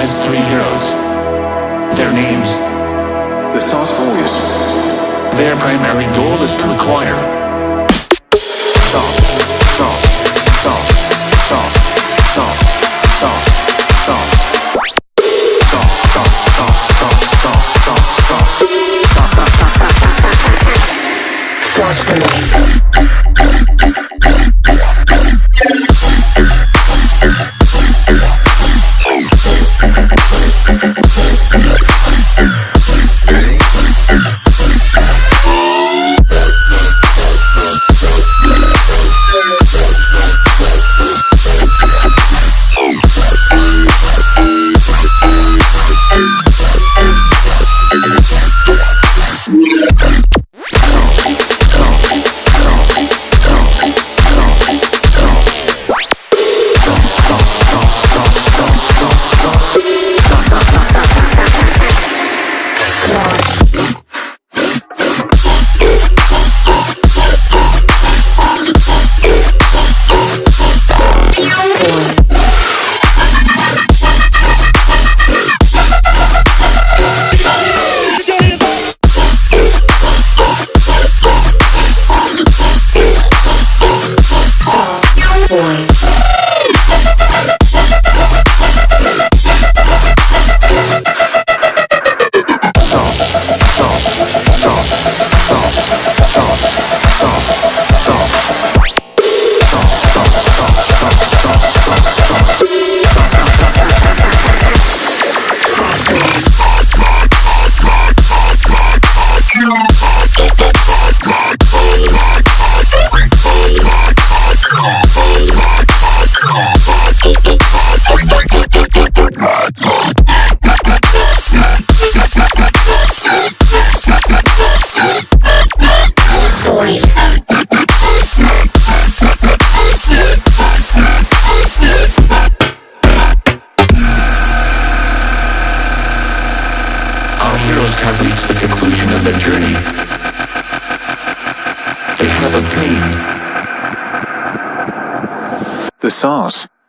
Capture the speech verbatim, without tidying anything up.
immortalized three heroes. Their names. The Sausporius. Their primary goal is to acquire sauce, sauce, sauce, sauce, sauce, sauce, sauce, sauce, sauce, sauce, sauce, sauce, sauce, sauce, sauce, sauce, sauce, sauce, sauce, have reached the conclusion of their journey. They have obtained the sauce.